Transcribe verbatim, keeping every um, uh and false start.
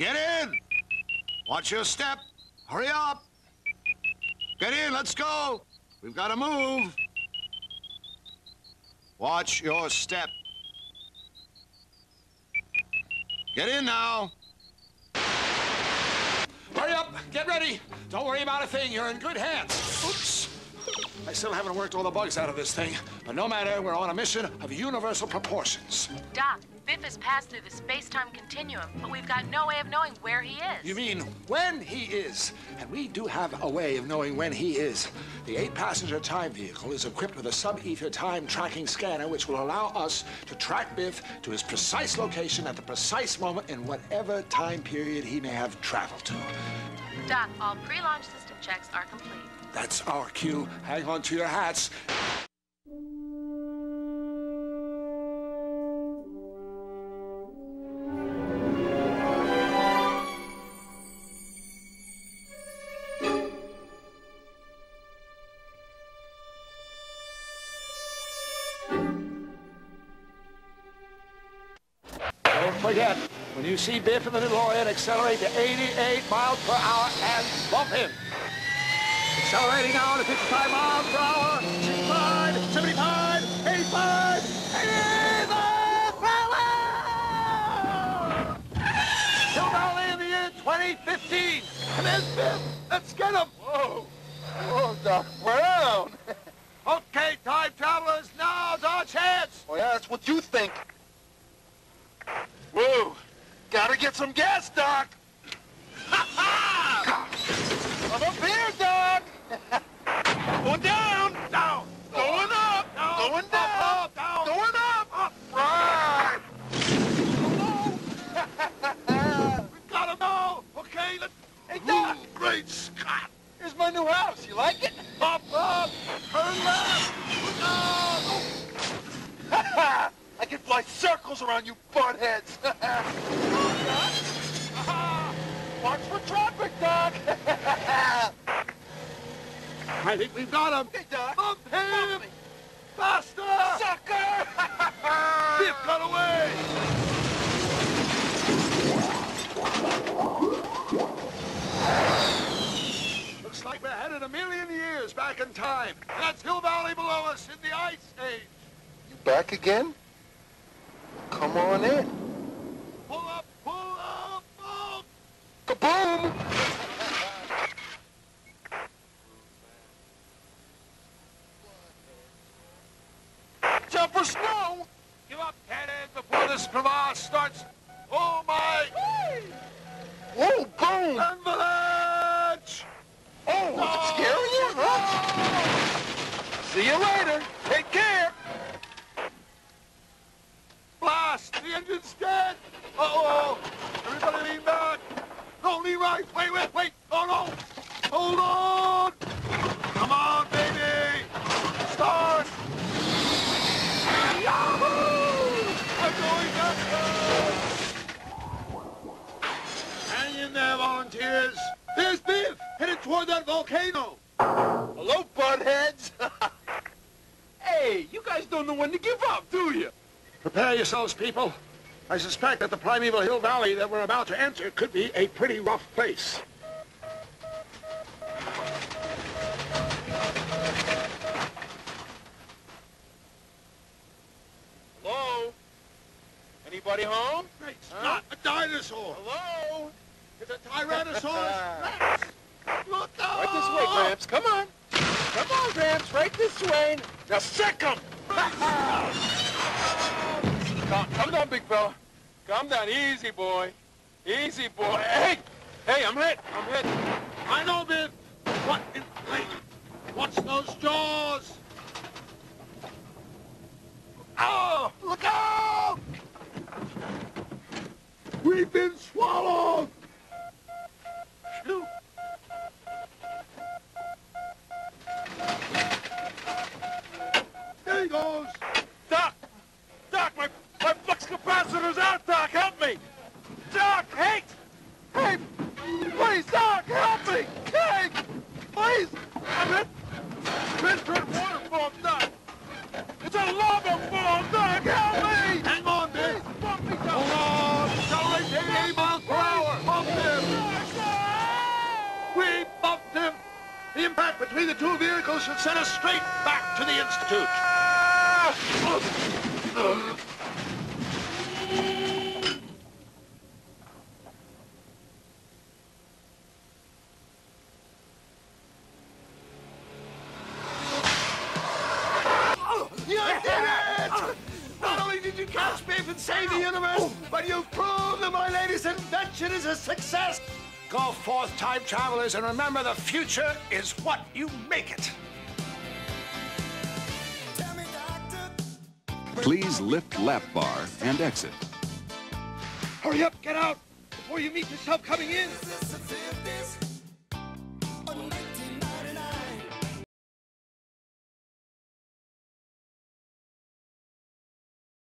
Get in! Watch your step. Hurry up! Get in, let's go! We've got to move. Watch your step. Get in now. Hurry up, get ready. Don't worry about a thing, you're in good hands. Oops. I still haven't worked all the bugs out of this thing, but no matter, we're on a mission of universal proportions. Doc, Biff has passed through the space-time continuum, but we've got no way of knowing where he is. You mean when he is? And we do have a way of knowing when he is. The eight passenger time vehicle is equipped with a sub-ether time tracking scanner, which will allow us to track Biff to his precise location at the precise moment in whatever time period he may have traveled to. Doc, all pre-launch system checks are complete. That's our cue. Hang on to your hats. Don't forget, when you see Biff in the DeLorean, accelerate to eighty-eight miles per hour and bump him. Accelerating now to fifty-five miles per hour, sixty-five, seventy-five, eighty-five, eighty miles per hour! Hill Valley in the year twenty fifteen. And there's Biff. Let's get him. Whoa. Whoa, Doc Brown. Okay, time travelers, now's our chance. Oh, yeah, that's what you think. Whoa. Gotta get some gas, Doc. Ha ha! I'm up here, Doc. Going down! Down! Going up! Down. Going down! Up, up, down. Going up! Up! Right! Hello! We got him now! Okay, let's... Hey, Doc! Ooh, great Scott! Here's my new house. You like it? Up! Up! Turn left! Down! Ha! I can fly circles around you buttheads! Ha! Watch for traffic, Doc! I think we've got him. Hey, Doc. Bump him! Faster! Sucker! Biff got away! Looks like we're headed a million years back in time. That's Hill Valley below us in the Ice Age. You back again? Come on in. Pull up, pull up, pull! Kaboom! For snow! Give up, Cannon, before this crevasse starts. Oh, my! Hey. Whoa, boom! Avalanche! Oh, was it scary? You? Huh? See you later. Take care. Blast! The engine's dead! Uh-oh! Everybody lean back! No, lean right! Wait, wait, wait! Oh, no! Hold on! Come on, baby! Start! Yahoo! I'm going up! Hang in there, volunteers. There's Biff, headed toward that volcano. Hello, buttheads. Hey, you guys don't know when to give up, do you? Prepare yourselves, people. I suspect that the primeval Hill Valley that we're about to enter could be a pretty rough place. Anybody home? It's huh? Not a dinosaur. Hello? It's a Tyrannosaurus Rex. Look out! Right this way, Gramps. Come on. Come on, Gramps. Right this way. Now sick him. Come, come down, big fella. Come down. Easy, boy. Easy, boy. Hey! Hey, I'm hit. I'm hit. I know, Biff. What in play? Watch those jaws. Oh! Look out! We've been swallowed! Shoot. There he goes! Doc! Doc, my, my flux capacitor's out, Doc! Help me! Doc, hey! Hey! Please, Doc, help me! Hey! Please! I'm hit! I'm hit for a waterfall, Doc! It's a lava fall, Doc! Help me! Hang on, Biff! Hold on! Accelerate to eighty miles per hour! miracle shall send us straight back to the Institute. You did it! Not only did you catch Biff and save the universe, but you've proved that my latest invention is a success. Go forth, time travelers, and remember the future is what you make it. Please lift lap bar and exit. Hurry up, get out, before you meet yourself coming in.